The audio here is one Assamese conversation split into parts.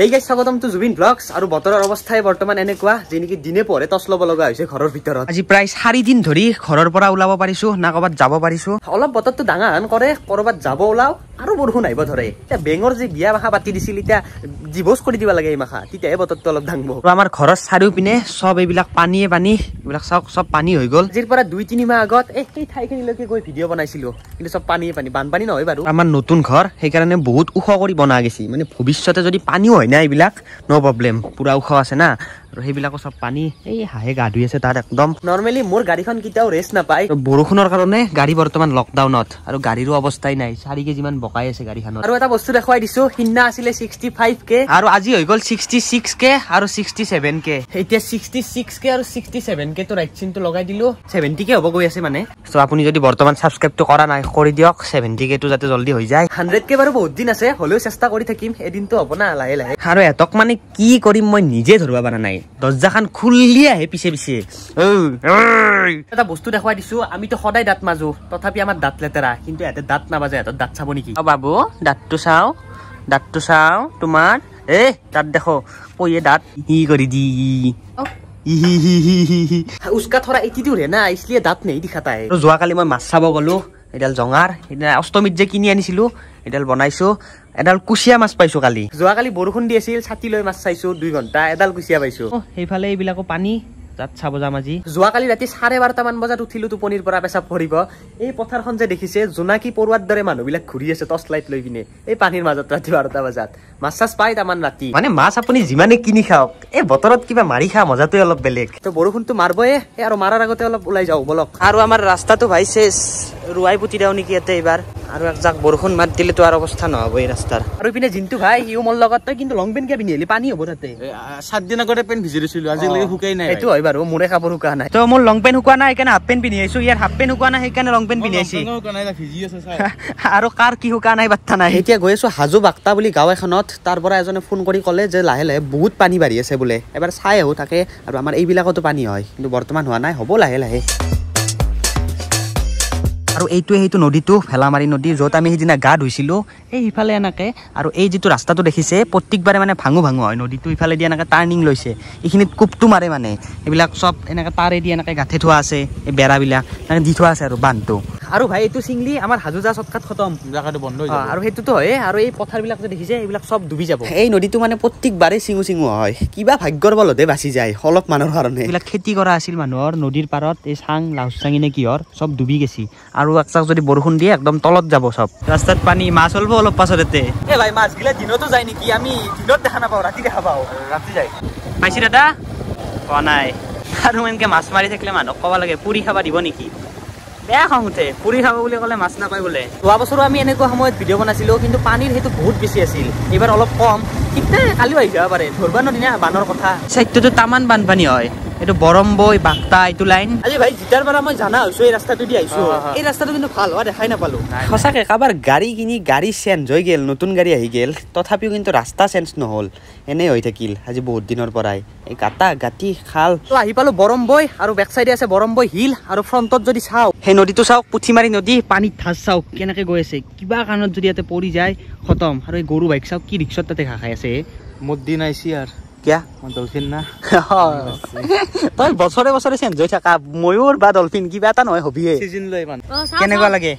Hey guys, स्वागतम to Zubin Vlogs और बतौर अवस्थाय वर्तमान एने कोवा जेनिकि दिने परे तसलो बलगा হৈছে ঘৰৰ ভিতৰত আজি প্ৰায় 3 দিন ধৰি ঘৰৰ পৰা ওলাব পাৰিছো না কৰবাত যাব পাৰিছো অলপ বতৰ তো ডাঙান কৰে কৰবাত যাব ওলাও আৰু বৰহু নাইবা ধৰে এটা বেঙৰ যে বিয়া ভাষা পাতি দিছিল ইটা জীৱস কৰি দিবা লাগে এই মাখা তিতাহে বতৰ তো অলপ ডাঙব আমাৰ ঘৰৰ চাৰিও পিনে সব এইবিলাক পানীয়ে পানী এইবিলাক সব পানী হৈ গল জিৰ পৰা 2-3 মাহ আগত এই ঠাইখিনি লকে গৈ ভিডিও বনাইছিলো কিন্তু সব পানীয়ে পানী বানপানী নহয় বাৰু আমাৰ নতুন ঘৰ সেই কাৰণে বহুত উখ কৰি বনা গৈছি মানে ভৱিষ্যতে যদি পানী হয় নাই বিলাক নো প্ৰবলেম পুৰা উখ আছে না আৰু হেবিলাকো সব পানী এই হাহে গাধুই আছে তাৰ একদম নৰমালি মোৰ গাড়ীখন কিটাও ৰেষ্ট না পায় বৰখনৰ কাৰণে গাড়ী বৰ্তমান লকডাউনত আৰু গাড়ীৰ অৱস্থাই নাই সাৰি কে যিমান বকাই আছে গাড়ীখনত আৰু এটা বস্তু দেখাই দিছো হিন্না আছিলে 65k আৰু আজি হৈ গল 66k আৰু 67k এতিয়া 66k আৰু 67k তো ৰাইট চিনটো লগাই দিলো 70k হ'ব গৈ আছে মানে সো আপুনি যদি বৰ্তমান সাবস্ক্ৰাইব তো কৰা নাই কৰি দিওক 70k তো যাতে জলদি হৈ যায় 100k বাৰু বহুত দিন আছে হ'লেও চেষ্টা কৰি থাকিম এদিন তো হ'ব না লাহে লাহে আৰু এতক মানে কি কৰিম মই নিজে ধৰবা পৰা নাই দজ্জাখান খুললি আহে পিছে পিছে ও এটা বস্তু দেখাই দিছো আমি তো সদায় দাঁত মাজো তথাপি আমার দাঁত লেতেৰা কিন্তু এতে দাঁত না বাজে এত দাঁত চাব নেকি বাবু দাঁতটো চাও তোমার এ দাঁত দেখো পয়ে দাঁত হি কৰি দি উস্কা থরা ইতি দূরে না इसलिए দাঁত নেই দেখাতা হে জোয়া কালি মই মাছ চাব গলো এডাল জঙার এটা অষ্টমীত যে কিনি আনিছিলো এডাল বনাইছো এডাল কুশিয়া মাছ পাইছো কালি জোয়া কালি বৰষুণ দিছিল ছাতি লৈ মাছ চাইছো 2 ঘন্টা এডাল কুশিয়া পাইছো এইফালে এইবিলাকো পানী তাত চাব যাম আজি জোয়া কালি ৰাতি 12:30 মান বজাত উঠিলো তুপনিৰ পৰা পেছাব পৰিব এই পথাৰখন যে দেখিছে জোনাকি পৰুৱাৰ দৰে মানুহবিলাক ঘুৰি আছে টৰ্চ লাইট লৈ কিনে এই পানীৰ মাজত ৰাতি 12টা বজাত মাছ চাছ পাই তামান ৰাতি মানে মাছ আপুনি যিমানে কিনি খাওক এই বতৰত কিবা মাৰি খা মজাটোই অলপ বেলেগ তো বৰষুণটো মাৰবয়ে আৰু মাৰাৰ আগতে অলপ ওলাই যাও বলক আৰু আমাৰ ৰাস্তাটো ভাই শেষ ৰুৱাই পুতি দাও নেকি এতে এবাৰ আৰু একজাক বৰষুণ মাত দিলে তো আৰু অৱস্থা নহব এই ৰাস্তাৰ আৰু পিনে জিন্তু ভাই ইও মল লগত তো কিন্তু লং পেন কে পিনিলি পানী হ'ব তাতে 7 দিন আগতে পেন ভিজিছিল আজি লৈ হুকাই নাই এটো হয় বাৰু মোৰে কাপোৰ হুকা নাই তো মোৰ লং পেন হুকা নাই কেনে হাফ পেন পিনি আইছো ইয়াৰ হাফ পেন হুকা নাই কেনে লং পেন পিনি আইছি আৰু কাৰ কি হুকা নাই বাত্তা নাই এতিয়া গৈছো হাজু বাক্তা বুলি গাঁও এখনত তাৰ পৰা এজনে ফোন কৰি ক'লে যে লাহে লাহে বহুত পানী বাঢ়ি আছে বোলে এবাৰ চাই আহো থাকে আৰু আমাৰ এইবিলাকতো পানী হয় কিন্তু বৰ্তমান হোৱা নাই হ'ব লাহে লাহে আৰু এইটোৱে হেতু নদীটো ফেলামাৰি নদী যত আমি হিদিনা গা ধুইছিলো এই ইফালে এনেকে আৰু এই যেটো ৰাস্তাটো দেখিছে প্ৰত্যেকবাৰে মানে ভাঙু ভাঙু হয় নদীটো ইফালে দি এনেকে টাৰ্নিং লৈছে ইখিনিত কুপটো মাৰে মানে এবিলাক সব এনেকে তাৰে দি এনেকে গাঠে থোৱা আছে এই বেৰাবিলাক এনেকে দি থোৱা আছে আৰু বানটো আৰু ভাই এইটো সিংলি আমাৰ হাজুজা সৎকাত খতম জাগাটো বন্ধ হৈ যাব আৰু হেতুটো হয় আৰু এই পথাৰবিলাক যে দেখিছে এইবিলাক সব ডুবি যাব এই নদীটো মানে প্ৰত্যেকবাৰে সিংউ সিংউ হয় কিবা ভাগ্যৰ বলতে বাসি যায় হলক মানৰ কাৰণে এইবিলাক খেতি কৰা আছিল মানুহৰ নদীৰ পাৰত এই সাং লাউছ সাংিনে কিহৰ সব ডুবি গেছি আৰু একসাক যদি বৰষুণ দিয়ে একদম তলত যাব সব ৰাস্তাত পানী মাছ অলপ অলপ পাছৰতে এ ভাই মাছ গিলা দিনতো যায় নেকি আমি দিনত দেখা না পাও ৰাতি দেখা পাও ৰাতি যায় পাইছি দাদা কোৱা নাই আৰু এনেকে মাছ মাৰি থাকিলে মানুহ কবা লাগে পুৰি খাবা দিব নেকি বেয়া খংতে পুৰি খাব বুলি ক'লে মাছ না পাই বলে যোৱা বছৰ আমি এনেকুৱা সময়ত ভিডিও বনাইছিলো কিন্তু পানীৰ হেতু বহুত বেছি আছিল এবাৰ অলপ কম কিতে কালি হৈ যাব পাৰে ধৰবা নদিনা বানৰ কথা সাইটটো তামান বানপানী হয় এটো বৰমবৈ বাক্তা এটো লাইন আজি ভাই জিতাৰ পৰা মই জানা হৈছো এই ৰাস্তাটো দি আইছো এই ৰাস্তাটো কিন্তু ভাল হোৱা দেখাই নাপালো খসাকে কাবাৰ গাড়ী কিনি গাড়ী চেঞ্জ হৈ গেল নতুন গাড়ী আহি গেল তথাপিও কিন্তু ৰাস্তা চেঞ্জ নহল এনে হৈ থাকিল আজি বহুত দিনৰ পৰাই এই কাটা গাটি খাল আহি পালো বৰমবৈ আৰু ব্যাক সাইডে আছে বৰমবৈ হিল আৰু ফ্ৰন্টত যদি চাও হে নদীটো চাওক পুথিমাৰি নদী পানীত ঠাস চাওক কেনেকৈ গৈ আছে কিবা কাণত যদি এতে পৰি যায় খতম আৰু এই গৰু বাইক চাওক কি ৰিক্সত তাতে খাই আছে মদ্দি নাইছি আৰু क्या मन डॉल्फिन ना तोय बसरे बसरे सेंज হৈ থাকা ময়ুৰ বা ডলফিন কিবা এটা নহয় হবিয়ে সিজন লৈ মান কেনেকুৱা লাগে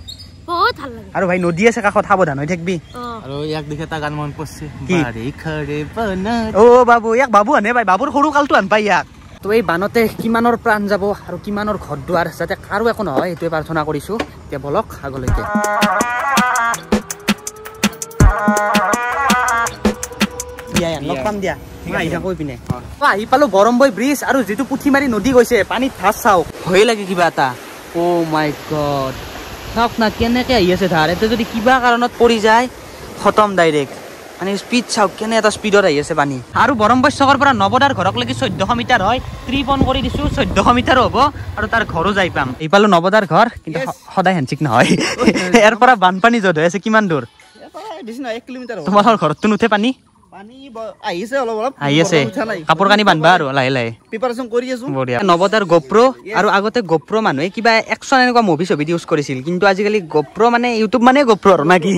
বহুত ভাল লাগে আৰু ভাই নদী আছে কাখত সাবধান হৈ থাকবি আৰু এক দিখে তা গান মন পছে বাৰে খৰে বনা ও বাবু এক বাবু হনে ভাই বাবুৰ সৰু কালটো আন পাই এক তো এই বানতে কিমানৰ প্ৰাণ যাব আৰু কিমানৰ ঘৰ দুৱাৰ যাতে কাৰো একো নহয় এটোই প্ৰাৰ্থনা কৰিছো তে বলক আগলৈকে ইয়া ইয়া লক পাম দিয়া আহি পালো বৰমবৈ ব্ৰিজ আৰু যেটো পুথিমাৰি নদী গৈছে পানীত ঠাস চাওক ভয় লাগে কিবা এটা ও মাই গড চাওক না কেনেকৈ আহি আছে ধাৰ এতে যদি কিবা কাৰণত পৰি যায় খতম ডাইৰেক্ট মানে স্পীড চাওক কেনে এটা স্পীডত আহি আছে পানী আৰু বৰমবৈ চকৰ পৰা নবদাৰ ঘৰক লাগি 1400 মিটাৰ হয় ত্ৰিপন কৰি দিছো 1400 মিটাৰো হ'ব আৰু তাৰ ঘৰো যাই পাম এই পালো নবদাৰ ঘৰ কিন্তু সদায় হেনচিক নহয় ইয়াৰ পৰা বানপানী যদ হৈ আছে কিমান দূৰ 1 কিলোমিটাৰ হ'ব তোমাৰ ঘৰত নুঠে পানী पानी आई से अलग आई से कपड़ कानी बानबार लाई लाई प्रिपरेशन करि आसु बडिया नवतार गोप्रो आरो आगते गोप्रो माने किबा एक्शन एनका मुभि छबि इउज करिसिल किन्तु आजिकाली गोप्रो माने यूट्यूब माने गोप्रो र नाकी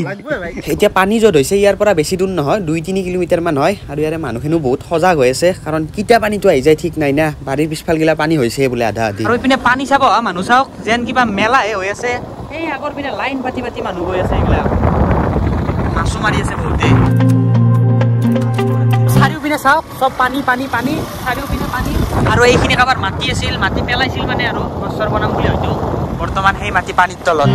एटा पानी जद হইছে ইয়ার পৰা বেছি দূৰ নহয় 2-3 কিলোমিটাৰ মান হয় আৰু ইয়াৰে মানুহখিনো বহুত সজাগ হৈ আছে কাৰণ কিটা পানী তো আই যায় ঠিক নাই না বাড়িৰ পিছফাল গিলা পানী হৈছে বুলে আধা আধি আৰু ইপিনে পানী চাব মানুহ চাওক যেন কিবা মেলা হৈ আছে এই আগৰ পিনে লাইন পাতি পাতি মানুহ হৈ আছে এগলা মাছ মাৰি আছে বহুত Sariupine saok, sob pani pani pani, sariupine pani. Aru ekhine kabar mati asil, mati pelaisil mane aru bosor bonam buli hoitu. Bortoman hei mati pani tolot.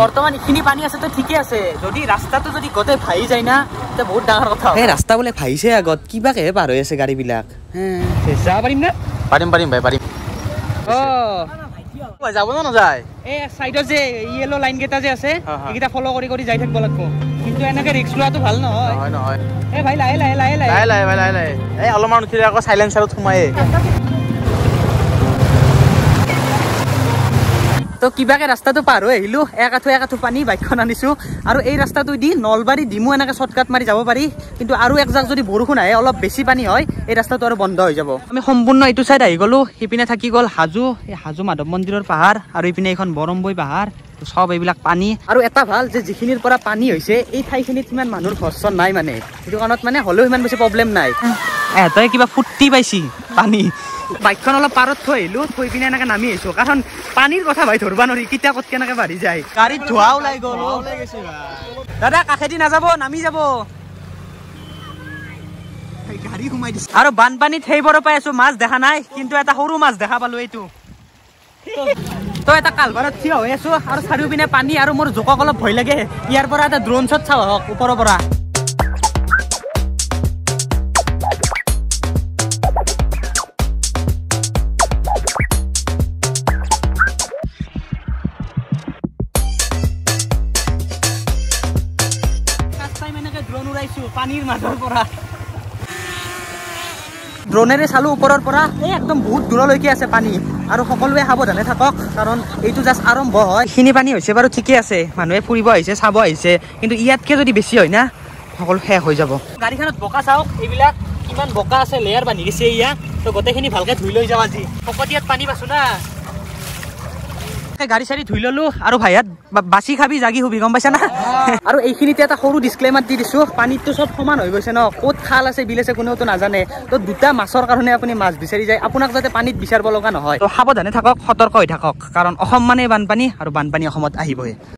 Bortoman ekhine pani ase to thike ase. Jodi rasta to jodi gote bhai jai na, te bahut dangar kotha. Hey rasta bole bhai se agot kiba ke par hoye ase gari bilak. He ja parim na? Parim bhai parim. Oh. যাব না যায় এ সাইডত যে ইয়েলো লাইন গেটা যে আছে এটা ফলো কৰি কৰি যাই থাকিব লাগিব কিন্তু এনেকে ৰিস্ক লোৱাটো ভাল নহয় হয় নহয় এ ভাই লাই লাই লাই লাই লাই লাই লাই এ অলমান উঠি আকৌ সাইলেন্সাৰত সোমায়ে তো কিবাকে ৰাস্তাটো পাৰ হৈ আহিলো একাথু পানী বাইকখন আনিছো আৰু এই ৰাস্তাটো দি নলবাৰী ডিমু এনেকে শৰ্টকাট মাৰি যাব পাৰি কিন্তু আৰু একজাক যদি বৰষুণ আহে অলপ বেছি পানী হয় এই ৰাস্তাটো আৰু বন্ধ হৈ যাব আমি সম্পূৰ্ণ ইটো সাইড আহি গলো হিপিনে থাকি গল হাজু এই হাজু মাধৱ মন্দিৰৰ পাহাৰ আৰু ইপিনে এখন বৰমবৈ পাহাৰ সব এইবিলাক পানী আৰু এটা ভাল যে যিখিনিৰ পৰা পানী হৈছে এই ঠাইখিনিত ইমান মানুহৰ ফসল নাই মানে এইটো কাৰণত মানে হলেও ইমান বেছি প্ৰব্লেম নাই এটাই কিবা ফুটি পাইছি পানী বাইকখন অলপ পাৰত থৈ আহিলো থৈ পিনে এনেকে নামি আহিছো কাৰণ পানীৰ কথা ভাই ধৰবা নৰি কিটা কত কেনেকে বাঢ়ি যায় গাড়ীত ধোৱা ওলাই গ'ল ওলাই গৈছে দাদা কাষেদি নাযাব নামি যাব গাড়ী ঘুমাই দিছে আৰু বানপানীত হেইবৰ পাই আছো মাছ দেখা নাই কিন্তু এটা সৰু মাছ দেখা পালো এইটো তো এটা কালভাৰত থিয় হৈ আছো আৰু চাৰিও পিনে পানী আৰু মোৰ জোকক অলপ ভয় লাগে ইয়াৰ পৰা এটা ড্ৰোন শ্বট চাও হওক ওপৰৰ পৰা পানীৰ মাজৰ পৰা ড্ৰোনেৰে চালো ওপৰৰ পৰা এই একদম বহুত দূৰলৈকে আছে পানী আৰু সকলোৱে সাবধানে থাকক কাৰণ এইটো জাস্ট আৰম্ভ হয় খিনি পানী হৈছে বাৰু ঠিকই আছে মানুহে ফুৰিব আহিছে চাব আহিছে কিন্তু ইয়াতকে যদি বেছি হয় না সকলো শেষ হৈ যাব গাড়ীখনত বকা চাওক এইবিলাক কিমান বকা আছে লেয়াৰ বান্ধি গৈছে ইয়া তো গোটেইখিনি ভালকে ধুই লৈ যাওঁ আজি পকটিয়াত পানী বাছো না গাড়ি সারি ধুই ললো আৰু ভাইয়াত বাসি খাবি জাগি হুবি গম পাইছা না আৰু এইখিনিতে এটা সৰু ডিসক্লেমার দি দিছো পানীটো সব সমান হৈ গৈছে ন কোত খাল আছে বিল আছে কোনেও তো নাজানে তো দুটা মাছৰ কাৰণে আপুনি মাছ বিচাৰি যায় আপোনাক যাতে পানীত বিচাৰিব লগা নহয় তো সাবধানে থাকক সতৰ্ক হৈ থাকক কাৰণ অসম মানে বানপানী আৰু বানপানী অসমত আহিবই